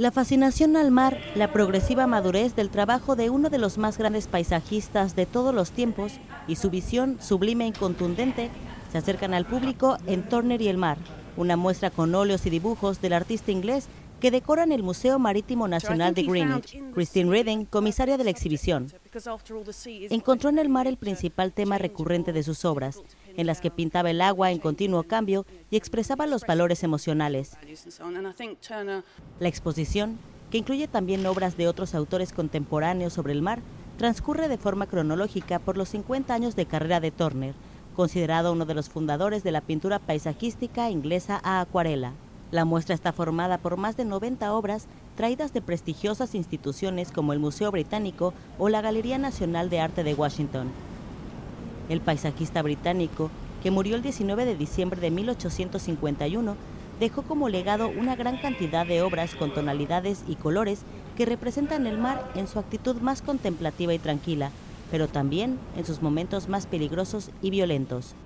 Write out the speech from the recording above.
la fascinación al mar, la progresiva madurez del trabajo de uno de los más grandes paisajistas de todos los tiempos y su visión sublime y contundente se acercan al público en Turner y el mar, una muestra con óleos y dibujos del artista inglés que decoran el Museo Marítimo Nacional de Greenwich. Christine Riding, comisaria de la exhibición, encontró en el mar el principal tema recurrente de sus obras, en las que pintaba el agua en continuo cambio y expresaba los valores emocionales. La exposición, que incluye también obras de otros autores contemporáneos sobre el mar, transcurre de forma cronológica por los 50 años de carrera de Turner, considerado uno de los fundadores de la pintura paisajística inglesa a acuarela. La muestra está formada por más de 90 obras traídas de prestigiosas instituciones como el Museo Británico o la Galería Nacional de Arte de Washington. El paisajista británico, que murió el 19 de diciembre de 1851, dejó como legado una gran cantidad de obras con tonalidades y colores que representan el mar en su actitud más contemplativa y tranquila, pero también en sus momentos más peligrosos y violentos.